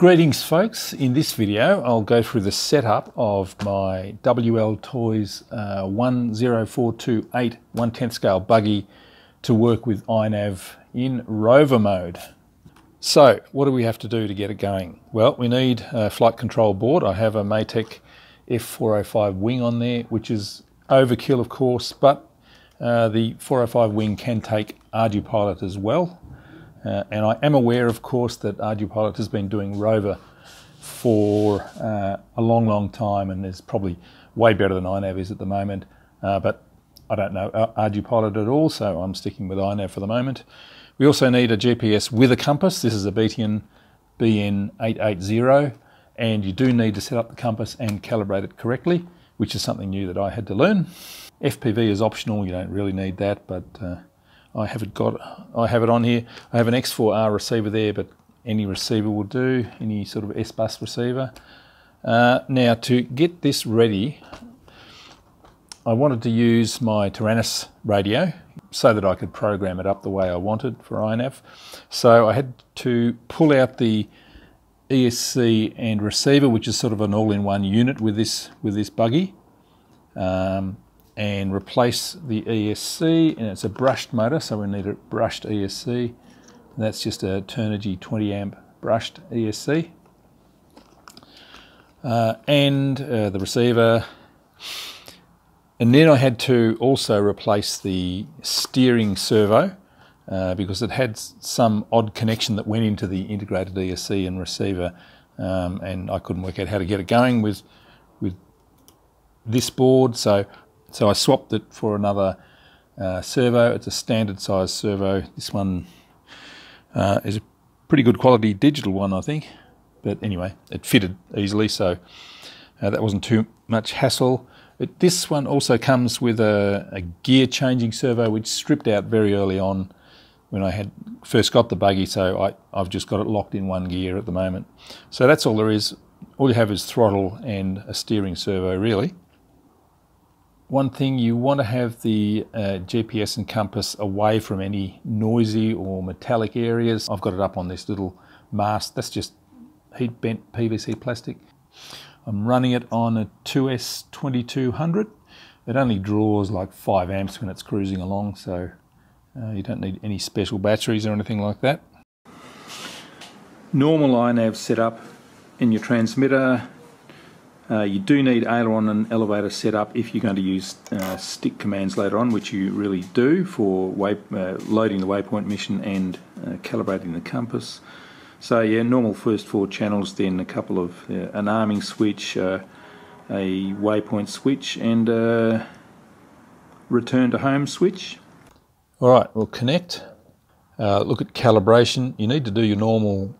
Greetings folks, in this video I'll go through the setup of my WL Toys 10428 1/10 scale buggy to work with INAV in rover mode. So what do we have to do to get it going? Well, we need a flight control board. I have a Matek F405 wing on there, which is overkill of course, but the 405 wing can take Ardupilot as well. And I am aware, of course, that Ardupilot has been doing rover for a long, long time, and is probably way better than INAV is at the moment. But I don't know Ardupilot at all, so I'm sticking with INAV for the moment. We also need a GPS with a compass. This is a BTN BN880, and you do need to set up the compass and calibrate it correctly, which is something new that I had to learn. FPV is optional; you don't really need that, but I have it on here. I have an x4r receiver there, but any receiver will do, any sort of S-bus receiver. Now to get this ready, I wanted to use my Taranis radio so that I could program it up the way I wanted for INAV. So I had to pull out the ESC and receiver, which is sort of an all-in-one unit with this buggy. And replace the ESC, and it's a brushed motor, so we need a brushed ESC. That's just a Turnigy 20 amp brushed ESC. The receiver. And then I had to also replace the steering servo because it had some odd connection that went into the integrated ESC and receiver, and I couldn't work out how to get it going with this board. So I swapped it for another servo. It's a standard size servo. This one is a pretty good quality digital one, I think. But anyway, it fitted easily, so that wasn't too much hassle. This one also comes with a gear changing servo, which stripped out very early on when I had first got the buggy, so I've just got it locked in one gear at the moment. So that's all there is. All you have is throttle and a steering servo, really. One thing, you want to have the GPS and compass away from any noisy or metallic areas. I've got it up on this little mast. That's just heat bent PVC plastic. I'm running it on a 2S2200. It only draws like 5 amps when it's cruising along, so you don't need any special batteries or anything like that. Normal INAV setup in your transmitter. You do need aileron and elevator setup if you're going to use stick commands later on, which you really do for loading the waypoint mission and calibrating the compass. So yeah, normal first 4 channels, then a couple of an arming switch, a waypoint switch, and a return to home switch. All right, we'll connect. Look at calibration. You need to do your normal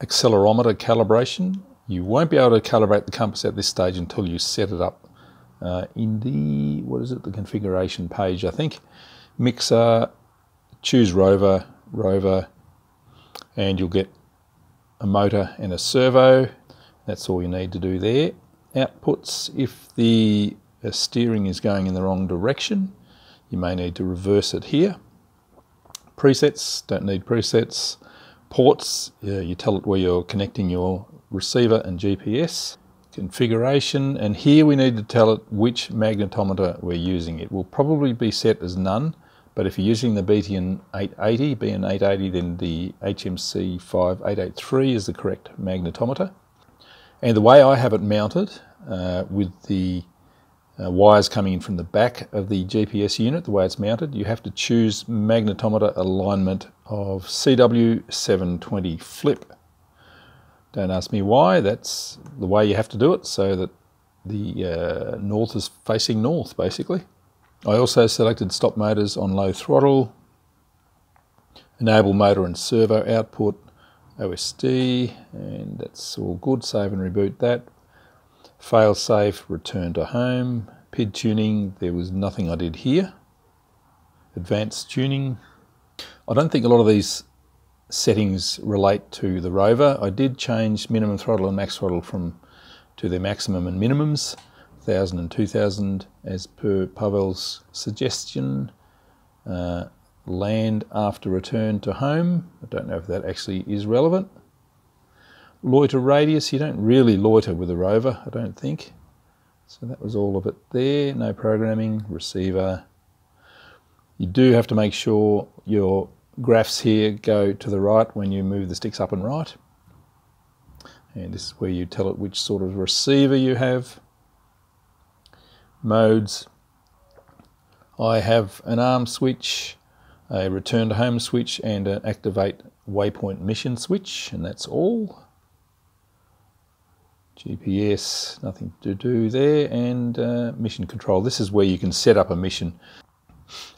accelerometer calibration. You won't be able to calibrate the compass at this stage until you set it up in the, the configuration page, I think. Mixer, choose rover, and you'll get a motor and a servo. That's all you need to do there. Outputs, if the steering is going in the wrong direction, you may need to reverse it here. Presets, don't need presets. Ports, you tell it where you're connecting your receiver and GPS. Configuration, and here we need to tell it which magnetometer we're using. It will probably be set as none, but if you're using the BN880, then the HMC5883 is the correct magnetometer. And the way I have it mounted, with the wires coming in from the back of the GPS unit, the way it's mounted, you have to choose magnetometer alignment of CW720 flip. Don't ask me why, that's the way you have to do it, so that the north is facing north, basically. I also selected stop motors on low throttle, enable motor and servo output, OSD, and that's all good. Save and reboot that. Fail safe, return to home. PID tuning, there was nothing I did here. Advanced tuning. I don't think a lot of these settings relate to the rover. I did change minimum throttle and max throttle to their maximum and minimums, 1000 and 2000 as per Pavel's suggestion. Land after return to home. I don't know if that actually is relevant. Loiter radius, you don't really loiter with a rover, I don't think. So that was all of it there. No programming, receiver. You do have to make sure your graphs here go to the right when you move the sticks up and right. And this is where you tell it which sort of receiver you have. Modes. I have an arm switch, a return to home switch, and an activate waypoint mission switch, and that's all. GPS, nothing to do there, and mission control. This is where you can set up a mission.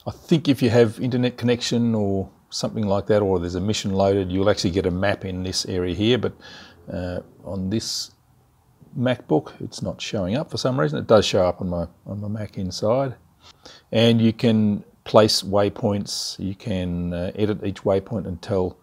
I think if you have internet connection or something like that, or there's a mission loaded, you'll actually get a map in this area here, but on this MacBook it's not showing up for some reason. It does show up on my Mac inside. And you can place waypoints, you can edit each waypoint and tell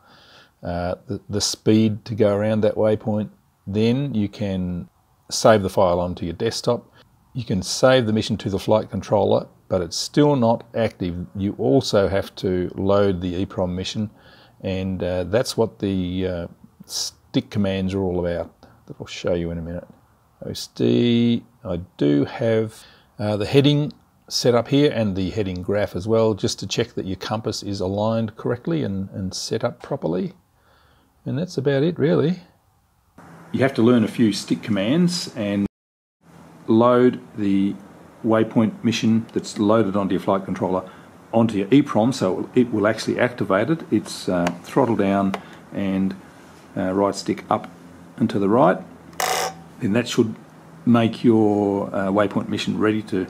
the speed to go around that waypoint. Then you can save the file onto your desktop. You can save the mission to the flight controller, but it's still not active. You also have to load the EEPROM mission, and that's what the stick commands are all about, that I'll show you in a minute. OSD, I do have the heading set up here and the heading graph as well, just to check that your compass is aligned correctly and set up properly. And that's about it really. You have to learn a few stick commands and load the waypoint mission that's loaded onto your flight controller onto your EEPROM, so it will actually activate it. It's throttle down and right stick up and to the right, and that should make your waypoint mission ready to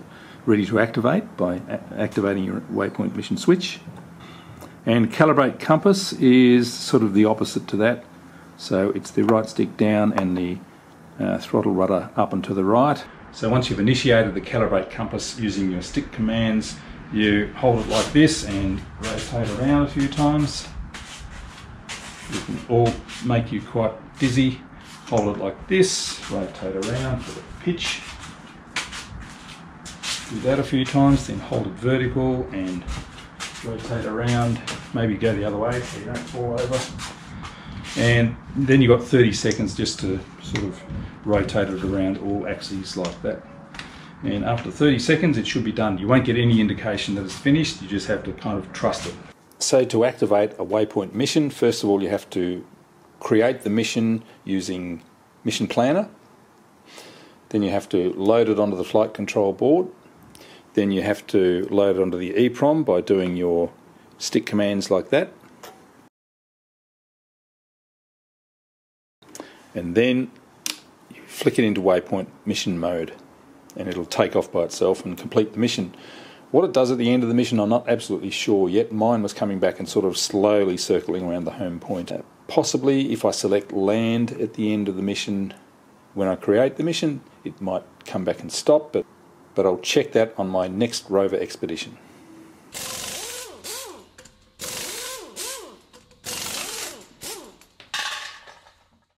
activate by activating your waypoint mission switch. And calibrate compass is sort of the opposite to that. So it's the right stick down and the throttle rudder up and to the right. So once you've initiated the calibrate compass using your stick commands, you hold it like this and rotate around a few times. It can all make you quite dizzy. Hold it like this, rotate around for the pitch. Do that a few times, then hold it vertical and rotate around. Maybe go the other way so you don't fall over. And then you've got 30 seconds just to sort of rotate it around all axes like that. And after 30 seconds it should be done. You won't get any indication that it's finished, you just have to kind of trust it. So to activate a waypoint mission, first of all you have to create the mission using Mission Planner. Then you have to load it onto the flight control board. Then you have to load it onto the EEPROM by doing your stick commands like that. And then you flick it into waypoint mission mode and it'll take off by itself and complete the mission. What it does at the end of the mission I'm not absolutely sure yet. Mine was coming back and sort of slowly circling around the home point. Possibly if I select land at the end of the mission when I create the mission, it might come back and stop, but I'll check that on my next rover expedition.